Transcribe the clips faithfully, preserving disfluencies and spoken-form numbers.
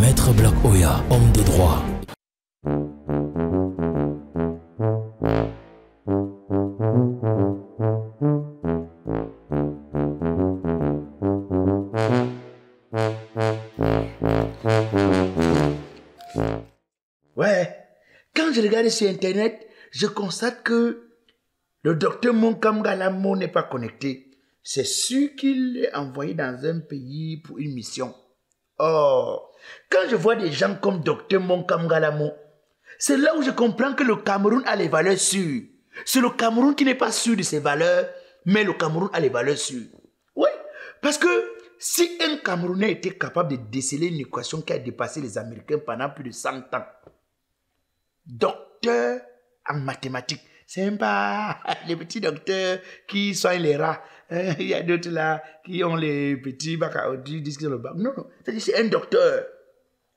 Maître Black Oya, homme de droit. Ouais, quand je regarde sur Internet, je constate que le docteur Mouncham Galamo n'est pas connecté. C'est sûr qu'il est envoyé dans un pays pour une mission. Or, quand je vois des gens comme docteur Mouncham Galamo, c'est là où je comprends que le Cameroun a les valeurs sûres. C'est le Cameroun qui n'est pas sûr de ses valeurs, mais le Cameroun a les valeurs sûres. Oui, parce que si un Camerounais était capable de déceler une équation qui a dépassé les Américains pendant plus de cent ans, docteur en mathématiques, c'est même pas les petits docteurs qui soignent les rats. Il y a d'autres là qui ont les petits bacs à outils, disent qu'ils ont le bac. Non, non, c'est un docteur,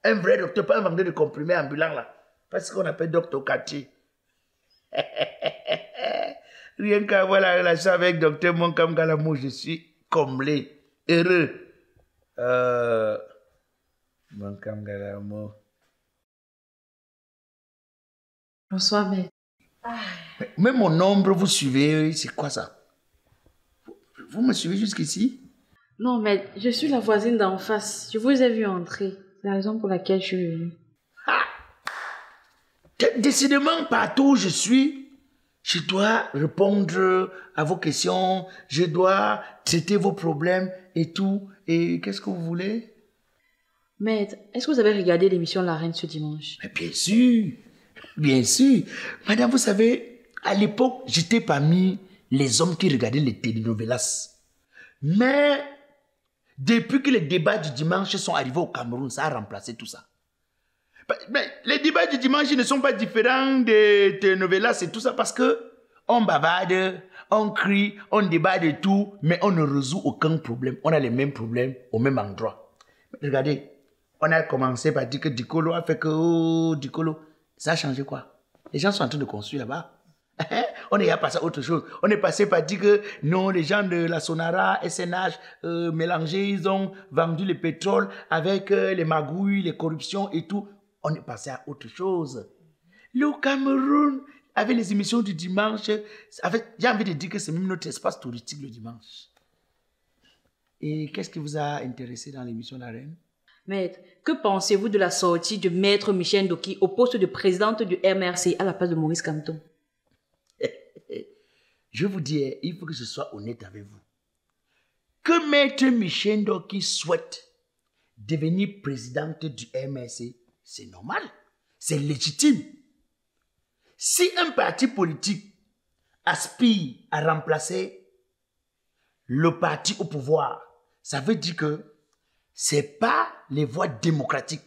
un vrai docteur, pas un vendeur de comprimés ambulant là. Parce qu'on appelle docteur Kati. Rien qu'à avoir la relation avec docteur Mouncham Galamo, je suis comblé, heureux. Euh, Mouncham Galamo. Bonsoir, mais... Ah. Même mon ombre, vous suivez, c'est quoi ça? Vous me suivez jusqu'ici? Non, mais je suis la voisine d'en face. Je vous ai vu entrer. C'est la raison pour laquelle je suis venue. Ah! Décidément, partout où je suis, je dois répondre à vos questions, je dois traiter vos problèmes et tout. Et qu'est-ce que vous voulez? Maître, est-ce que vous avez regardé l'émission La Reine ce dimanche? Mais bien sûr! Bien sûr. Madame, vous savez, à l'époque, j'étais parmi les hommes qui regardaient les telenovelas. Mais depuis que les débats du dimanche sont arrivés au Cameroun, ça a remplacé tout ça. Mais les débats du dimanche ne sont pas différents des telenovelas et tout ça parce que on bavarde, on crie, on débat de tout, mais on ne résout aucun problème. On a les mêmes problèmes au même endroit. Regardez, on a commencé par dire que Dicolo a fait que... Oh, Dicolo... Ça a changé quoi? Les gens sont en train de construire là-bas. On est passé à autre chose. On est passé par dire que non, les gens de la Sonara S N H euh, mélangés, ils ont vendu le pétrole avec euh, les magouilles, les corruptions et tout. On est passé à autre chose. Le Cameroun, avec les émissions du dimanche, j'ai envie de dire que c'est même notre espace touristique le dimanche. Et qu'est-ce qui vous a intéressé dans l'émission La Reine? Maître, que pensez-vous de la sortie de Maître Michèle Ndoki au poste de présidente du M R C à la place de Maurice Kamto? Je vous dis, il faut que je sois honnête avec vous. Que Maître Michèle Ndoki souhaite devenir présidente du M R C, c'est normal, c'est légitime. Si un parti politique aspire à remplacer le parti au pouvoir, ça veut dire que ce n'est pas les voies démocratiques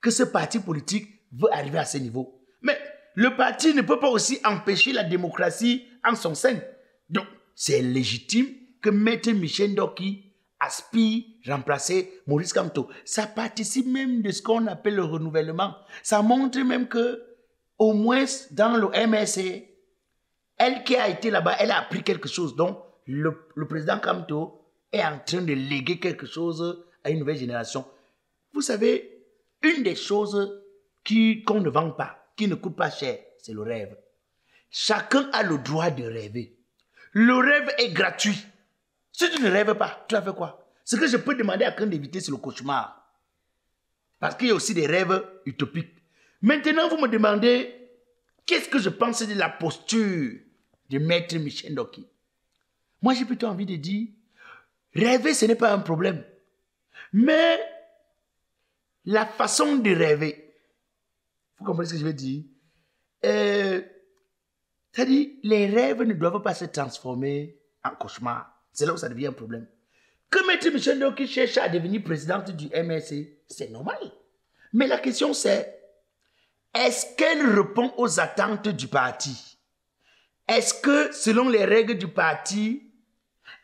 que ce parti politique veut arriver à ce niveau. Mais le parti ne peut pas aussi empêcher la démocratie en son sein. Donc, c'est légitime que Maître Michèle Ndoki aspire à remplacer Maurice Kamto. Ça participe même de ce qu'on appelle le renouvellement. Ça montre même que, au moins dans le M R C, elle qui a été là-bas, elle a appris quelque chose. Donc, le, le président Kamto est en train de léguer quelque chose à une nouvelle génération. Vous savez, une des choses qu'on ne vend pas, qui ne coûte pas cher, c'est le rêve. Chacun a le droit de rêver. Le rêve est gratuit. Si tu ne rêves pas, tu as fait quoi? Ce que je peux demander à quelqu'un d'éviter, c'est le cauchemar. Parce qu'il y a aussi des rêves utopiques. Maintenant, vous me demandez, qu'est-ce que je pense de la posture de Maître Michèle Ndoki? Moi, j'ai plutôt envie de dire, rêver, ce n'est pas un problème. Mais la façon de rêver, vous comprenez ce que je veux dire? euh, C'est-à-dire, les rêves ne doivent pas se transformer en cauchemar. C'est là où ça devient un problème. Que Maître Michèle Ndoki cherche à devenir présidente du M R C, c'est normal. Mais la question c'est, est-ce qu'elle répond aux attentes du parti? Est-ce que, selon les règles du parti,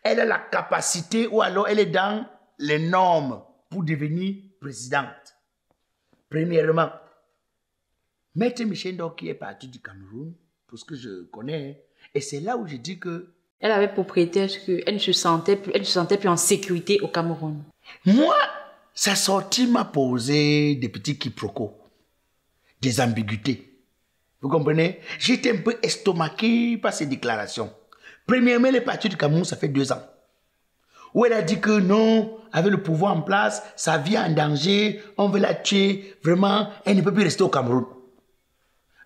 elle a la capacité ou alors elle est dans les normes pour devenir présidente? Premièrement, Maître Michèle Ndoki est parti du Cameroun, pour ce que je connais, et c'est là où je dis que... Elle avait pour prétexte qu'elle ne se sentait plus, elle ne se sentait plus en sécurité au Cameroun. Moi, Sa sortie m'a posé des petits quiproquos, des ambiguïtés. Vous comprenez? J'étais un peu estomaqué par ses déclarations. Premièrement, elle est partie du Cameroun, ça fait deux ans. Où elle a dit que non, avec le pouvoir en place, sa vie est en danger, on veut la tuer, vraiment, elle ne peut plus rester au Cameroun.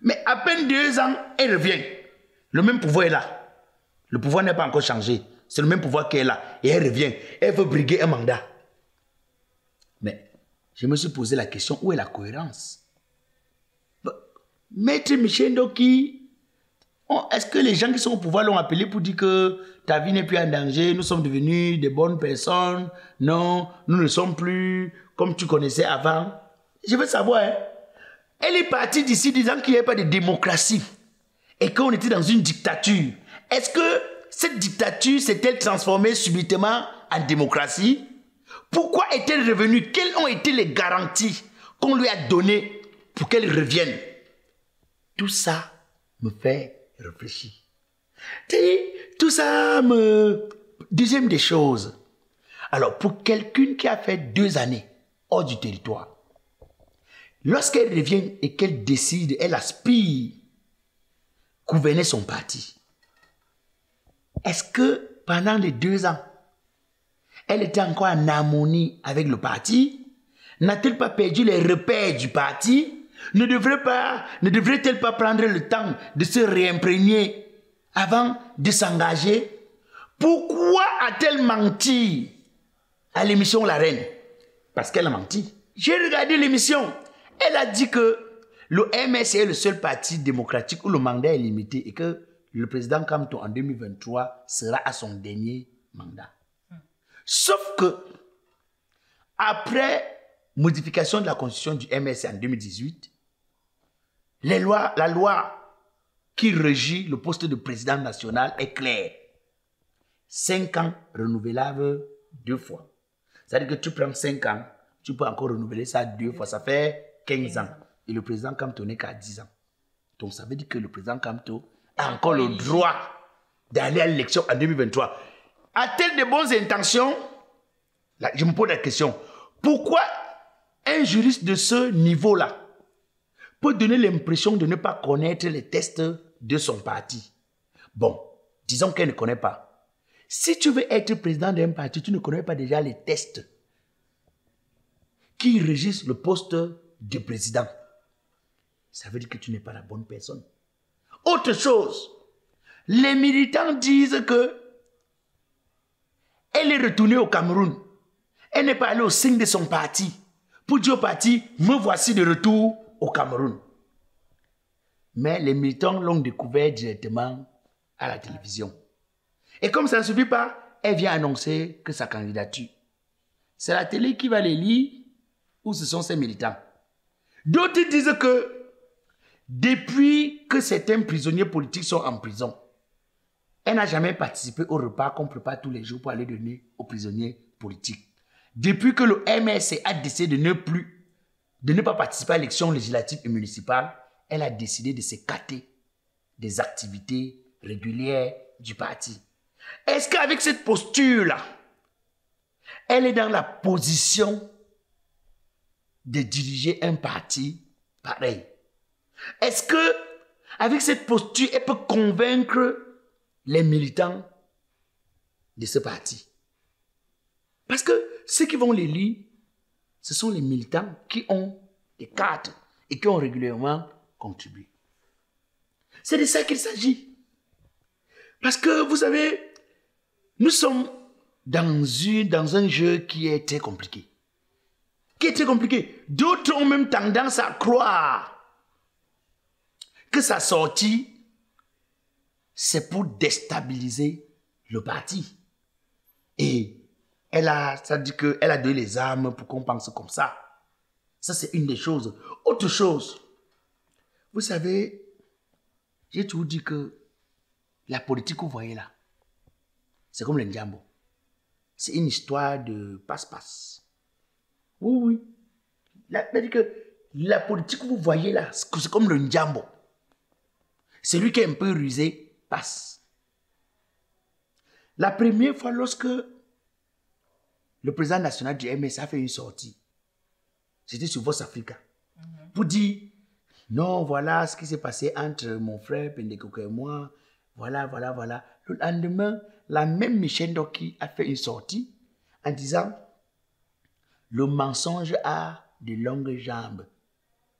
Mais à peine deux ans, elle revient. Le même pouvoir est là. Le pouvoir n'a pas encore changé. C'est le même pouvoir qu'elle a. Et elle revient. Elle veut briguer un mandat. Mais je me suis posé la question, où est la cohérence? Maître Michèle Ndoki, est-ce que les gens qui sont au pouvoir l'ont appelé pour dire que ta vie n'est plus en danger, nous sommes devenus des bonnes personnes, non, nous ne sommes plus comme tu connaissais avant? Je veux savoir. Hein? Elle est partie d'ici disant qu'il n'y avait pas de démocratie et qu'on était dans une dictature. Est-ce que cette dictature s'est-elle transformée subitement en démocratie? Pourquoi est-elle revenue? Quelles ont été les garanties qu'on lui a données pour qu'elle revienne? Tout ça me fait réfléchir. Tout ça me... Deuxième des choses. Alors, pour quelqu'une qui a fait deux années hors du territoire, lorsqu'elle revient et qu'elle décide, elle aspire à gouverner son parti, est-ce que pendant les deux ans, elle était encore en harmonie avec le parti? N'a-t-elle pas perdu les repères du parti? Ne devrait pas, ne devrait-elle pas prendre le temps de se réimprégner avant de s'engager? Pourquoi a-t-elle menti à l'émission La Reine? Parce qu'elle a menti. J'ai regardé l'émission. Elle a dit que le M R C est le seul parti démocratique où le mandat est limité et que le président Kamto en deux mille vingt-trois sera à son dernier mandat. Sauf que, après modification de la constitution du M S en deux mille dix-huit, les lois, la loi qui régit le poste de président national est claire. Cinq ans renouvelables deux fois. C'est-à-dire que tu prends cinq ans, tu peux encore renouveler ça deux fois. Ça fait quinze ans. Et le président Kamto n'est qu'à dix ans. Donc ça veut dire que le président Kamto a encore le droit d'aller à l'élection en deux mille vingt-trois. A-t-elle de bonnes intentions? Là, je me pose la question. Pourquoi un juriste de ce niveau-là peut donner l'impression de ne pas connaître les tests de son parti? Bon, disons qu'elle ne connaît pas. Si tu veux être président d'un parti, tu ne connais pas déjà les tests qui régissent le poste de président. Ça veut dire que tu n'es pas la bonne personne. Autre chose, les militants disent que elle est retournée au Cameroun. Elle n'est pas allée au signe de son parti pour dire au parti, me voici de retour au Cameroun. Mais les militants l'ont découvert directement à la télévision. Et comme ça ne suffit pas, elle vient annoncer que sa candidature. C'est la télé qui va les lire ou ce sont ses militants. D'autres disent que depuis que certains prisonniers politiques sont en prison, elle n'a jamais participé au repas qu'on prépare tous les jours pour aller donner aux prisonniers politiques. Depuis que le M R C a décidé de ne plus, de ne pas participer à l'élection législative et municipale, elle a décidé de s'écarter des activités régulières du parti. Est-ce qu'avec cette posture-là, elle est dans la position de diriger un parti pareil? Est-ce que avec cette posture, elle peut convaincre les militants de ce parti? Parce que ceux qui vont les lire, ce sont les militants qui ont des cartes et qui ont régulièrement contribué. C'est de ça qu'il s'agit. Parce que, vous savez, nous sommes dans, une, dans un jeu qui est très compliqué. Qui est très compliqué. D'autres ont même tendance à croire que sa sortie, c'est pour déstabiliser le parti. Et Elle a, ça dit qu'elle a donné les armes pour qu'on pense comme ça. Ça, c'est une des choses. Autre chose, vous savez, j'ai toujours dit que la politique que vous voyez là, c'est comme le Njambo. C'est une histoire de passe-passe. Oui, oui. C'est-à-dire que la politique que vous voyez là, c'est comme le Njambo. Celui qui est un peu rusé, passe. La première fois, lorsque le président national du M S a fait une sortie j'étais sur Vos Africa, mm-hmm. pour dire, non, voilà ce qui s'est passé entre mon frère Penda Ekoka et moi, voilà, voilà, voilà. Le lendemain, la même Michèle Ndoki a fait une sortie en disant, le mensonge a de longues jambes.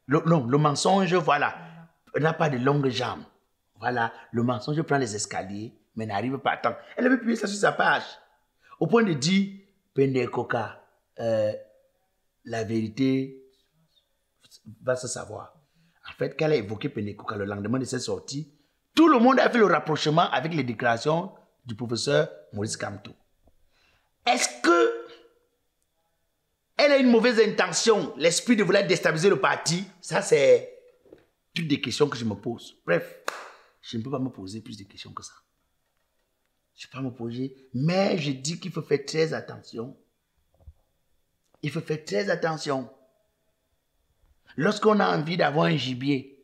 Le, non, le mensonge, voilà, n'a pas de longues jambes. Voilà, le mensonge prend les escaliers, mais n'arrive pas à temps. Elle avait publié ça sur sa page. Au point de dire, Penda Ekoka, euh, la vérité va se savoir. En fait, quand elle a évoqué Penda Ekoka le lendemain de cette sortie, tout le monde a fait le rapprochement avec les déclarations du professeur Maurice Kamto. Est-ce qu'elle a une mauvaise intention, l'esprit de vouloir déstabiliser le parti? Ça, c'est toutes des questions que je me pose. Bref, je ne peux pas me poser plus de questions que ça. Je ne peux pas me poser, mais je dis qu'il faut faire très attention. Il faut faire très attention. Lorsqu'on a envie d'avoir un gibier,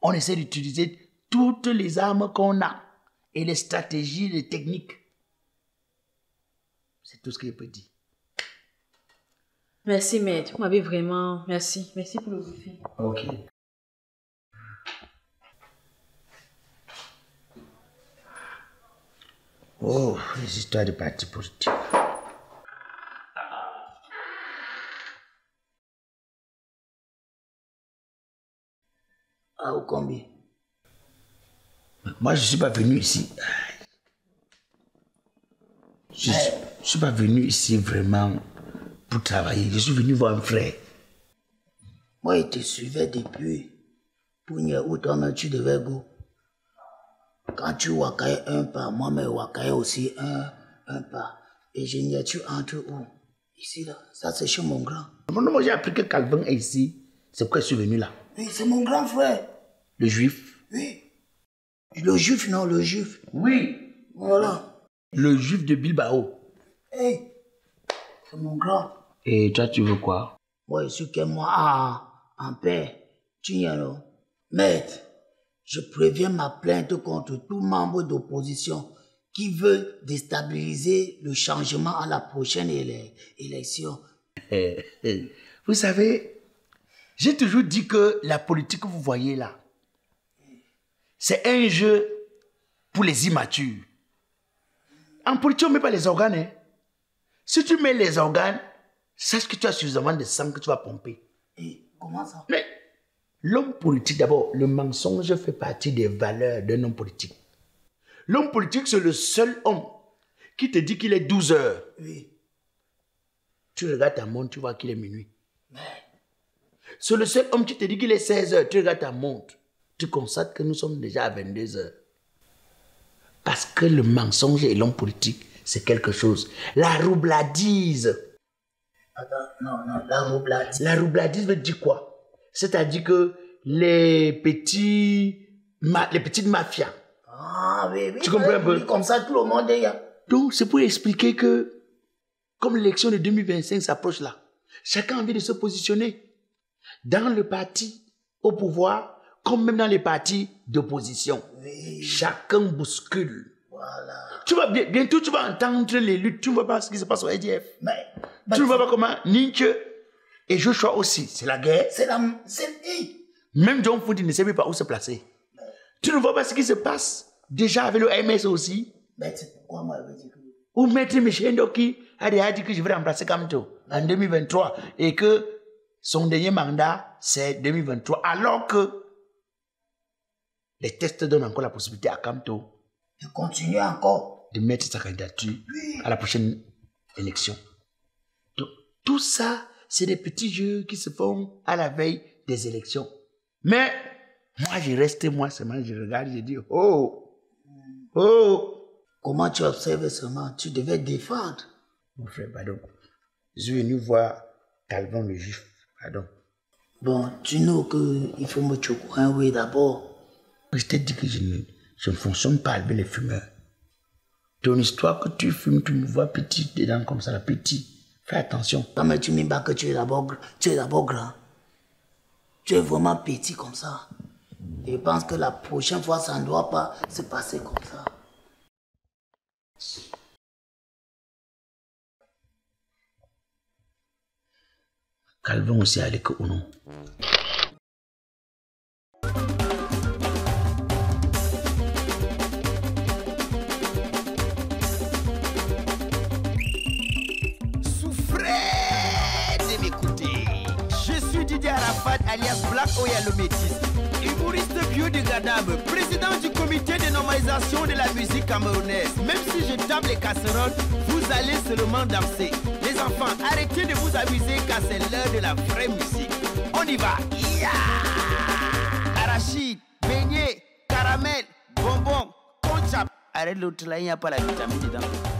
on essaie d'utiliser toutes les armes qu'on a et les stratégies, les techniques. C'est tout ce que je peux dire. Merci, maître. Vous m'avez vraiment... Merci. Merci pour le buffet. OK. Oh, les histoires de parti politique. Ah, ou combien? Moi, je ne suis pas venu ici. Je ne suis, suis pas venu ici vraiment pour travailler. Je suis venu voir un frère. Moi, je te suivais depuis. Pour n'y avoir où tu devais go. Quand tu wakailles un pas, moi, je wakailles aussi un, un pas. Et je n'y ai tu entre où? Ici, là. Ça, c'est chez mon grand. Moi, j'ai appris que Calvin est ici. C'est pourquoi je suis venu là. Oui, c'est mon grand frère. Le juif? Oui. Le juif, non, le juif. Oui. Voilà. Le juif de Bilbao. Hé, hey, c'est mon grand. Et toi, tu veux quoi? Moi, je suis que moi, ah, en paix. Tu y as non? Maître, je préviens ma plainte contre tout membre d'opposition qui veut déstabiliser le changement à la prochaine éle élection. Vous savez... J'ai toujours dit que la politique que vous voyez là, c'est un jeu pour les immatures. En politique, on ne met pas les organes. Hein. Si tu mets les organes, sache que tu as suffisamment de sang que tu vas pomper. Et comment ça? Mais l'homme politique, d'abord, le mensonge fait partie des valeurs d'un homme politique. L'homme politique, c'est le seul homme qui te dit qu'il est douze heures. Oui. Tu regardes ta montre, tu vois qu'il est minuit. Mais... C'est le seul homme qui te dit qu'il est seize heures. Tu regardes ta montre. Tu constates que nous sommes déjà à vingt-deux heures. Parce que le mensonge et l'homme politique, c'est quelque chose. La roubladise. Attends, non, non, la roubladise. La roubladise veut dire quoi? C'est-à-dire que les petits... Ma, les petites mafias. Ah, oui, oui. Tu comprends un peu? Comme ça, tout le monde est là. Donc, c'est pour expliquer que, comme l'élection de deux mille vingt-cinq s'approche là, chacun a envie de se positionner. Dans le parti au pouvoir, comme même dans les partis d'opposition. Oui. Chacun bouscule. Voilà. Tu vas bien, bientôt, tu vas entendre les luttes. Tu ne vois pas ce qui se passe au E D F. Mais, mais tu ne vois pas comment Ninja et Joshua aussi. C'est la guerre. C'est la... Même John Foudi ne sait pas où se placer. Mais... Tu ne vois pas ce qui se passe déjà avec le M S aussi. Mais c'est pourquoi moi, je veux dire que... Ou maître Michèle Ndoki a déjà dit que je vais remplacer Kamto en deux mille vingt-trois et que son dernier mandat, c'est deux mille vingt-trois, alors que les tests donnent encore la possibilité à Kamto de continuer encore de mettre sa candidature oui. à la prochaine élection. Donc, tout ça, c'est des petits jeux qui se font à la veille des élections. Mais moi, je reste moi seulement, je regarde, je dis oh, oh. Comment tu observes seulement? Tu devais défendre. Mon frère, pardon. Je suis venu voir Calvin le juif. Pardon. Bon, tu nous que il faut me choquer, oui, d'abord. Je t'ai dit que je ne, je ne fonctionne pas avec les fumeurs. Ton histoire que tu fumes, tu me vois petit dedans comme ça, la petite. Fais attention. Non, mais tu me dis que tu es d'abord grand. Tu es vraiment petit comme ça. Je pense que la prochaine fois, ça ne doit pas se passer comme ça. Calvin aussi à l'école ou non? Alias Black Oya le métis, humoriste vieux de Gadame, président du comité de normalisation de la musique camerounaise. Même si je tape les casseroles, vous allez seulement danser. Les enfants, arrêtez de vous amuser car c'est l'heure de la vraie musique. On y va. Yeah! Arachide, beignet, caramel, bonbon, conchap. Arrête l'autre là, il n'y a pas la vitamine dedans.